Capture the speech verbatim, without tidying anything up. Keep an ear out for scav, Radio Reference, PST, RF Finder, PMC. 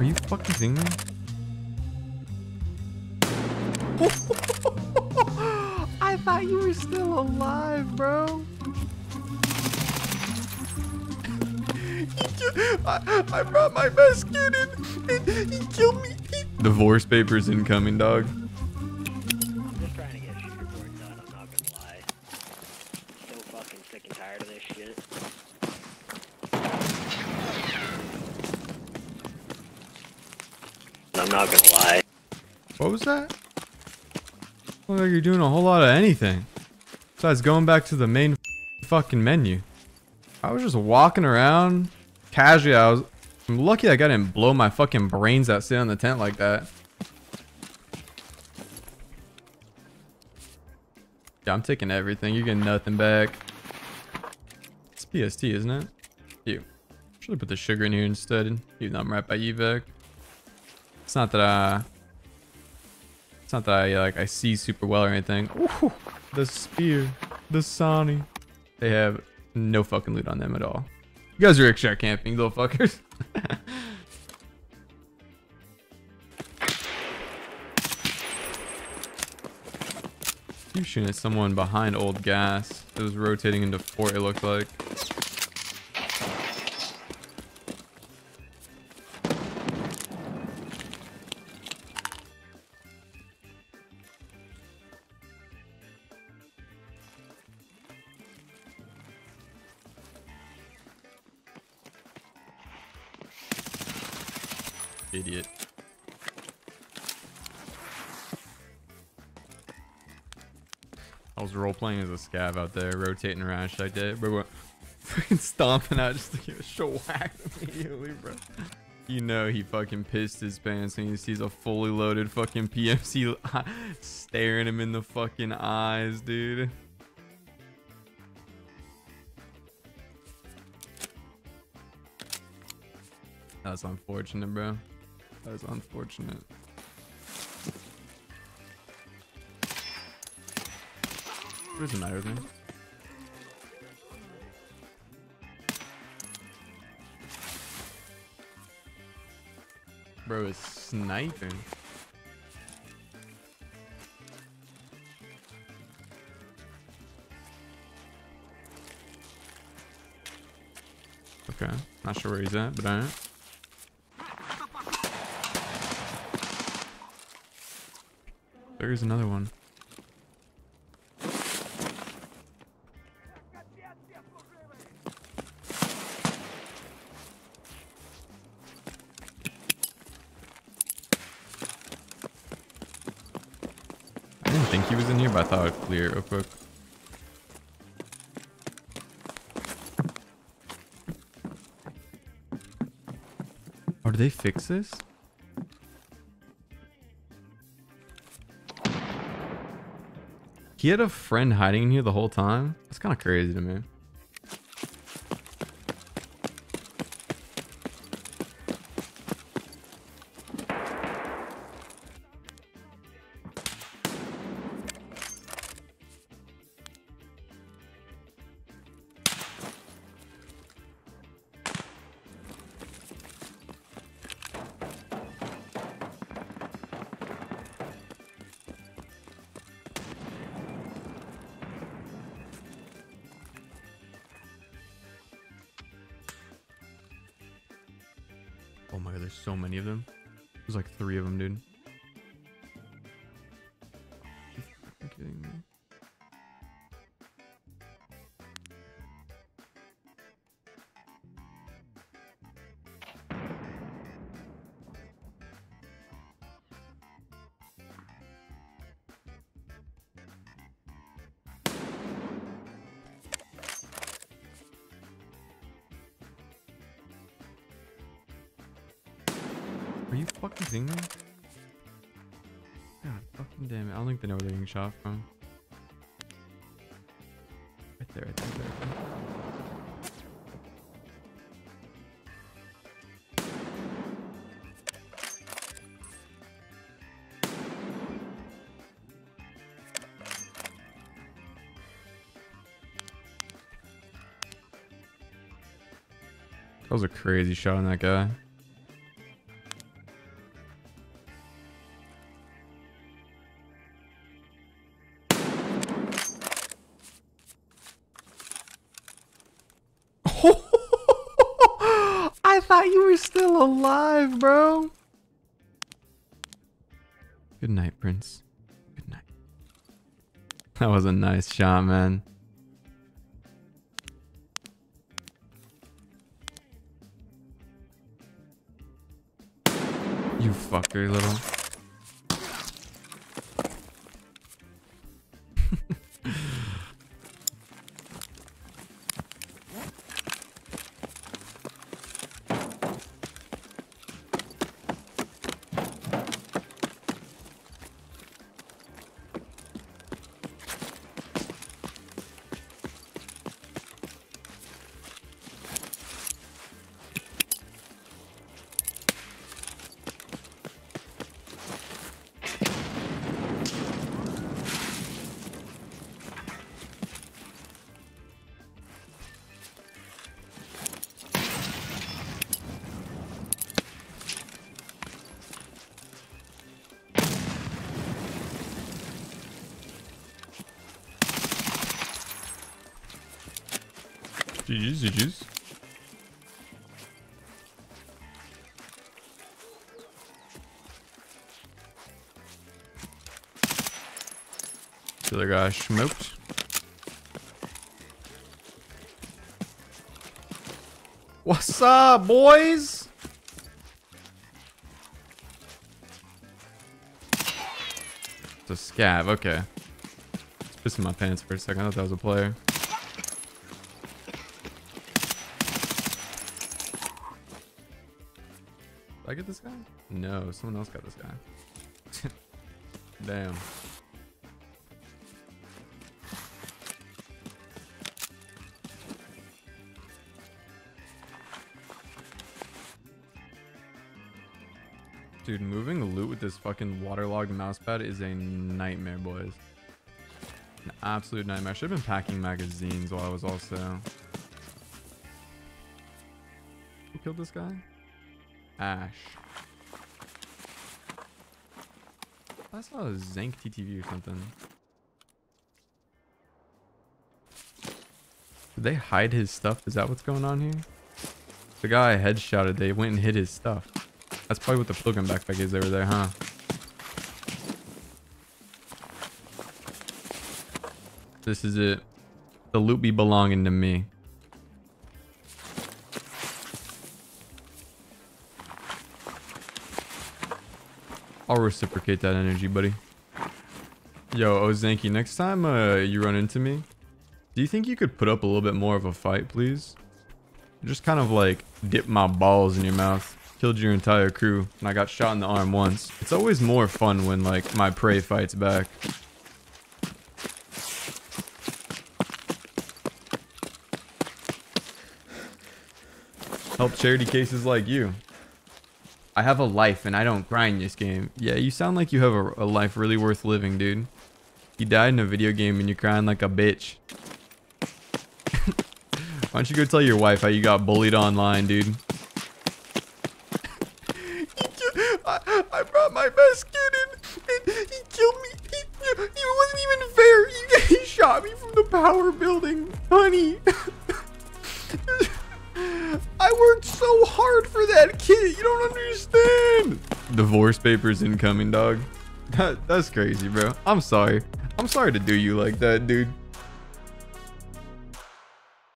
Are you fucking kidding me? I thought you were still alive, bro. I, I brought my best kid in and he killed me. Divorce papers incoming, dog. I'm just trying to get a shooter board done, I'm not gonna lie. So fucking sick and tired of this shit. I'm not gonna lie. What was that? Looks like you're doing a whole lot of anything. Besides going back to the main fucking menu. I was just walking around casually. I was I'm lucky that guy didn't blow my fucking brains out sitting on the tent like that. Yeah, I'm taking everything. You're getting nothing back. It's P S T, isn't it? Ew. Should have put the sugar in here instead. Even though I'm right by evac. It's not that I It's not that I like I see super well or anything. Ooh, the spear. The Sani. They have no fucking loot on them at all. You guys are rickshaw camping, little fuckers. You're shooting at someone behind old gas. It was rotating into fort, it looked like. Idiot. I was role playing as a scav out there, rotating around shit like that, bro. Fucking stomping out just to get a shit whacked immediately, bro. You know he fucking pissed his pants and he sees a fully loaded fucking P M C staring him in the fucking eyes, dude. That's unfortunate, bro. That is unfortunate. What is the matter with me? Bro is sniping. Okay, not sure where he's at, but alright. There's another one. I didn't think he was in here, but I thought I'd clear it real quick. Oh, did they fix this? He had a friend hiding in here the whole time? That's kind of crazy to me. Oh my god, there's so many of them. There's like three of them, dude. Are you kidding me? Are you fucking kidding me? God fucking damn it. I don't think they know where they're getting shot from. Right there, right there, right there. That was a crazy shot on that guy. I thought you were still alive, bro. Good night, Prince. Good night. That was a nice shot, man. You fucker, little. G G's, G G's. The other guy smoked. What's up, boys? It's a scab, okay. It's pissing my pants for a second. I thought that was a player. I get this guy? No, someone else got this guy. Damn. Dude, moving loot with this fucking waterlogged mousepad is a nightmare, boys. An absolute nightmare. I should have been packing magazines while I was also... Who killed this guy? Ash. I saw a Zank T T V or something. Did they hide his stuff? Is that what's going on here? The guy I headshotted, they went and hid his stuff. That's probably what the plug-in backpack is. They were there, huh? This is it. The loot be belonging to me. I'll reciprocate that energy, buddy. Yo, Ozanki, next time uh, you run into me, do you think you could put up a little bit more of a fight, please? Just kind of like dip my balls in your mouth. Killed your entire crew, and I got shot in the arm once. It's always more fun when like my prey fights back. Help charity cases like you. I have a life and I don't grind this game. Yeah, you sound like you have a, a life really worth living, dude. You died in a video game and you're crying like a bitch. Why don't you go tell your wife how you got bullied online, dude? I, I brought my best kid in and he killed me. He, he wasn't even fair. He, he shot me from the power building, honey. I worked so hard for that kid. You don't understand. Divorce papers incoming, dog. That, that's crazy, bro. I'm sorry. I'm sorry to do you like that, dude.